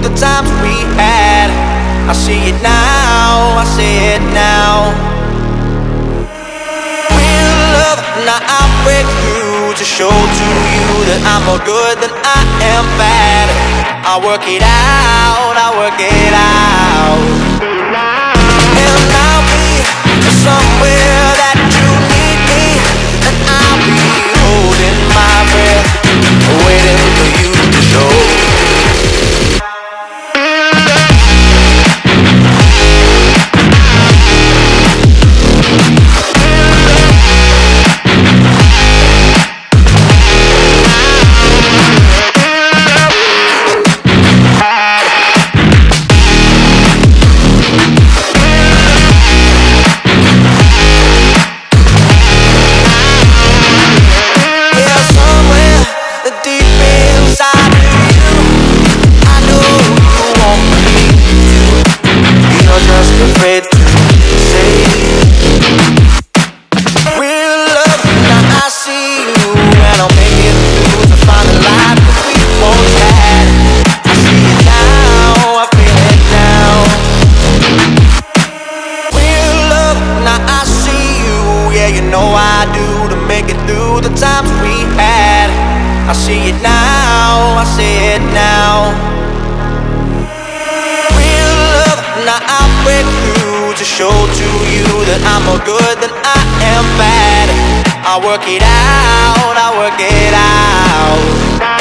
through the times we had. I see it now, I see it now. Real love, now I break through to show to you that I'm more good than I am bad. I work it out, I work it out. And I'll be somewhere that you need me, and I'll be holding my breath, waiting for you to show. I work it out, I work it out.